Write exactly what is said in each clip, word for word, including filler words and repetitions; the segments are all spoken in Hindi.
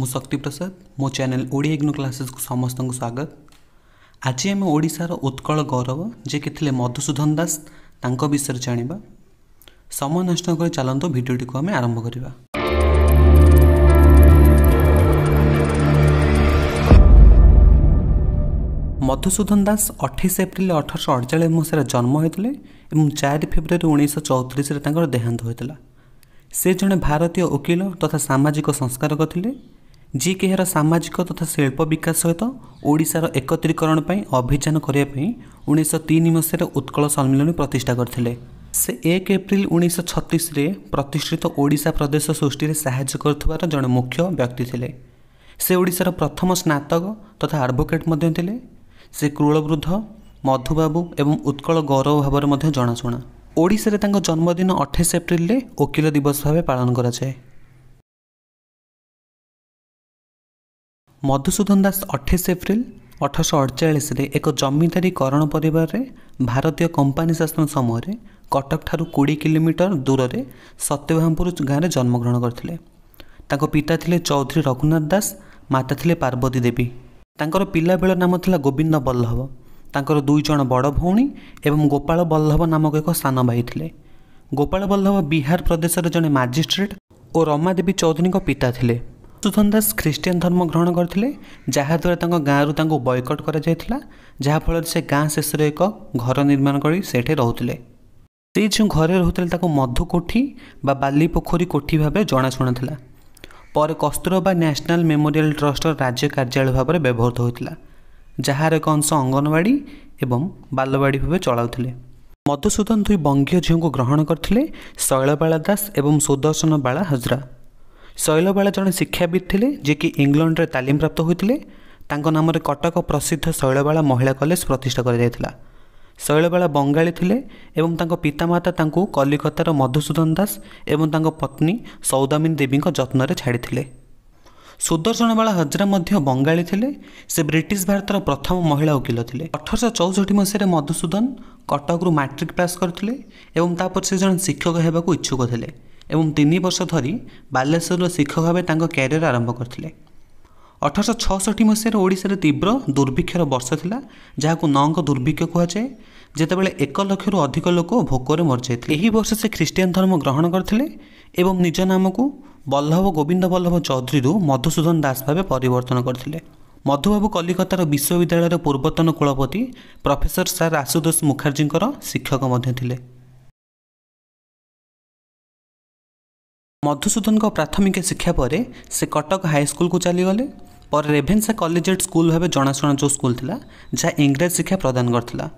मु शक्ति प्रसाद मो चैनल ओडिया इग्नो क्लासेस को समस्त को स्वागत। आज आम ओडिशार उत्कल गौरव जे के मधुसूदन दास तांको विषय जानिबा। समय नष्ट कर चलंतु भिडियोटी को आम आरंभ करवा। मधुसूदन दास अठाईस एप्रिल अठारश अड़चाश मसीह जन्म होते और चार फेब्रुआरी उन्नीस चौतीस देहांत होता। से जड़े भारतीय वकील तथा सामाजिक संस्कारक थे जी के यार सामाजिक तथा शिल्प विकास सहित ओडिशार एकत्रीकरण अभियान करने उन्नीस तीन मसीह उत्कल सम्मिलन प्रतिष्ठा करते। से एक एप्रिल उन्नीस छत्तीस प्रतिष्ठित ओडिशा प्रदेश सृष्टि साहाय्य कर जड़े मुख्य व्यक्ति थे। से ओडिशार प्रथम स्नातक तथा एडवोकेट थे। से क्रूरवृद्ध मधुबाबू एवं उत्कल गौरव भाव में जनाशुना। ओडिशा रे तांको जन्मदिन अठाईस एप्रिल वकिल दिवस भाव पालन कराए। मधुसूदन दास अठाईस एप्रिल अठारश अड़चाश एक जमींदारीकरण परिवार रे भारतीय कंपानी शासन समय रे कटक ठारू बीस किलोमीटर दूर रे सत्यभामपुर गाँव में जन्मग्रहण करथिले। तांको पिता थिले चौधरी रघुनाथ दास, माता थिले पार्वती देवी। तांकर पिला बेल नाम था गोविंद बल्लभ। तांकर दुई जण बड़ भौणी एवं गोपाल बल्लभ नामक एक सान भाई थे। गोपाल बल्लभ बिहार प्रदेश जड़े मजिस्ट्रेट और रमादेवी चौधरी पिता थे। मधुसूदन दास ख्रीस्टियन धर्म ग्रहण करते जहाँद्वारा गाँव बयकट कर जहाँफल से गाँ शेष एक घर निर्माण कर रोते। से जो घरे रोते मधुकोठी बा बालीपोखरी कोठी भाव जनाशुना था। पर कस्तूरबा नेशनल मेमोरियल ट्रस्ट राज्य कार्यालय भाव में व्यवहृत होता जार एक अंश अंगनवाड़ी एवं बालवाड़ी भाव चलाते। मधुसूदन दुई बंगीय झील को ग्रहण करते शैलबाला दास एवं सुदर्शन बाला हजरा। शैलबाला जड़े शिक्षाविद थे जे कि इंग्लैंड रे तालीम प्राप्त होते। नाम कटक प्रसिद्ध शैलबाला महिला कॉलेज प्रतिष्ठा कर। शैलबाला बंगाली थे एवं तांको पितामाता तांको कलिकतार मधुसूदन दास एवं तांको पत्नी सौदामिनी देवी जत्न रे छाड़ी। सुदर्शन बाला हजरा मध्य बंगाली थे। से ब्रिटिश भारतर प्रथम महिला वकिल थे। अठारश चौसठ मसीह मधुसूदन कटकरू मैट्रिक पास करते एवं तापर से जन शिक्षक होगा इच्छुक थे एवं तीन वर्ष धरी बालेश्वर शिक्षक भाव तांको कैरियर आरंभ करते। अठारश छसठ मसीह ओडिशा रे तीव्र दुर्भिक्षर वर्ष थिला जहाको नंग दुर्भिक्ष कहुए जेतेबेले एक लक्ष रु अधिक लोक भोकरे मरि जायथिले। एही वर्ष से ख्रीस्टियन धर्म ग्रहण करथिले एवं निज नाम को बल्लभ गोविंद बल्लभ चौधरी मधुसूदन दास भावे परिवर्तन करथिले। मधुबाबू कलिकतार विश्वविद्यालय पूर्वतन कुलपति प्रोफेसर सर आशुतोष मुखर्जी शिक्षक मध्य थिले। मधुसूदन को प्राथमिक शिक्षा पर से कटक हाईस्कल को चलीगले। पर रेभेन्सा कलेजेड स्कुल भाव जनाशुना जो स्कूल था जहाँ इंग्रेज शिक्षा प्रदान करता।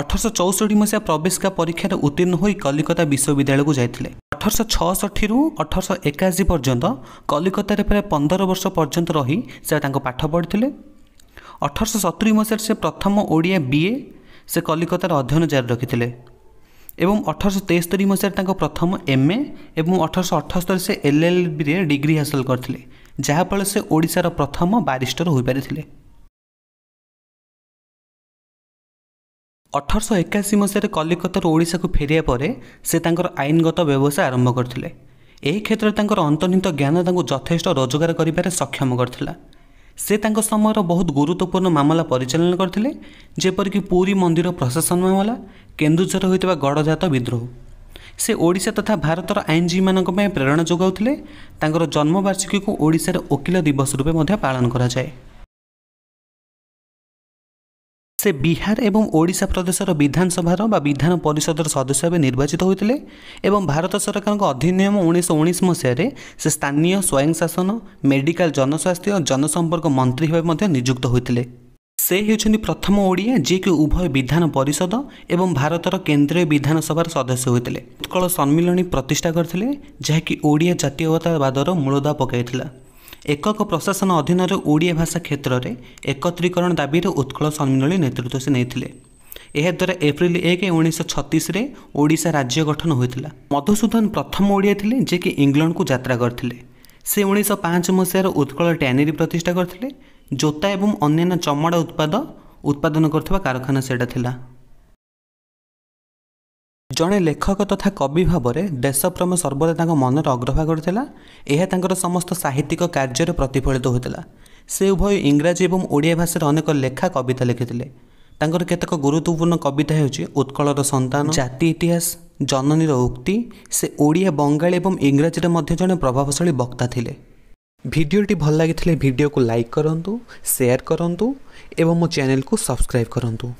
अठारश चौसठ मसीहा प्रवेशिका परीक्षा उत्तीर्ण हो कलिकता विश्वविद्यालय को जाते। अठारश छसठ रु अठारश एकाशी पर्यंत कलिकतार प्राय पंदर वर्ष पर्यंत रही से पाठ पढ़ी। अठारश सतुरी मसीह से प्रथम ओडिया बीए से कलिकतार अध्ययन जारी रखिते एवं अठारश तेस्तरी मसीह प्रथम एमए एवं अठारश अठस्तरी से एलएलबी रे डिग्री हासिल करथिले जहाँफल से ओडिशार प्रथम बारिस्टर हो पारिथिले। अठारश एकाशी मसीह कलिकतार ओडिशा को फेरिया परे से तांकर आईनगत व्यवसाय आरंभ करथिले। एही क्षेत्र तांकर अंतर्निहित ज्ञान तांको यथेष्ट रोजगार करिबारे सक्षम करथिला। से तांको समयर बहुत गुरुत्वपूर्ण मामला परिचालन करथिले जेपरिकि पूरी मंदिर प्रशासन मामला, केन्दुझर होइतबा गड़जात विद्रोह। से ओडिशा तथा भारतर आईनजीवी मानक में प्रेरणा जोगाउथिले। तांकर जन्मवार्षिकी को ओडिशार वकिल दिवस रूपे मध्ये पालन कराए। से बिहार एवं ओडिशा प्रदेशर विधानसभार बा विधान परिषदर सदस्य भाव निर्वाचित होते एवं भारत सरकार के अधिनियम उन्नीस उन्नीस मसीह से स्थानीय स्वयं शासन मेडिकल जनस्वास्थ्य जनसंपर्क मंत्री भाव नियुक्त होते। से हेउछनि प्रथम ओडिया जे कि उभय विधान परिषद एवं भारतर केंद्रीय विधानसभार सदस्य होते। उत्कल सम्मिलन प्रतिष्ठा करथिले जहाँकि ओडिया जातीयतावादर मूलदा पकाइथिला। एकक प्रशासन अधीन ओडिया भाषा क्षेत्र में एकत्रीकरण दाबी उत्कल सम्मिलन नेतृत्व से नहीं। याद्वारा एप्रिल एक उन्नीस छत्तीस ओडिशा राज्य गठन होता। मधुसूदन प्रथम ओडिया थे जे कि इंग्लैंड को यात्रा करथिले। से उन्नीस पाँच मसीह उत्कल टैनरी प्रतिष्ठा करथिले। जोता एवं अन्य चमड़ा उत्पाद उत्पादन करथिबा कारखाना सेटा थिला। जड़े लेखक तथा तो कवि भाव में देशप्रेम सर्वदा मनर अग्रभाग था। यह समस्त साहित्यिक कार्य प्रतिफलित होता। से उभय इंग्राजी और ओडिया भाषा अनेक लेखा कविता लिखिते। केतक गुरुत्वपूर्ण कविता होची उत्कलर संतान, जाति इतिहास, जननीर उक्ति। से ओडिया, बंगाली और इंग्राजी में जड़े प्रभावशाली वक्ता थिले। भिडियोटी भल लगी भिडियो को लाइक करूँ, सेयार करूँ और मो चैनल को सब्सक्राइब करूँ।